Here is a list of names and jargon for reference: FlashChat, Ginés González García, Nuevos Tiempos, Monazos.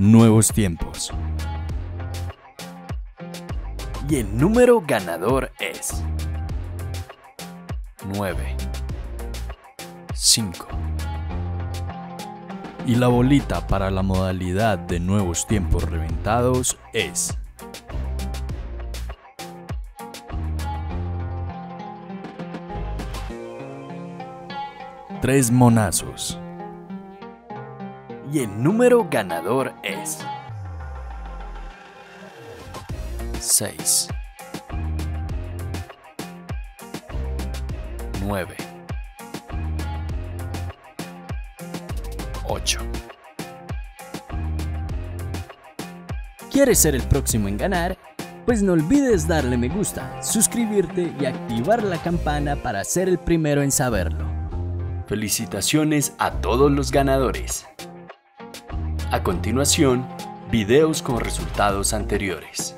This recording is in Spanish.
Nuevos Tiempos. Y el número ganador es 9, 5. Y la bolita para la modalidad de Nuevos Tiempos reventados es 3 monazos. Y el número ganador es 6, 9, 8. ¿Quieres ser el próximo en ganar? Pues no olvides darle me gusta, suscribirte y activar la campana para ser el primero en saberlo. Felicitaciones a todos los ganadores. A continuación, videos con resultados anteriores.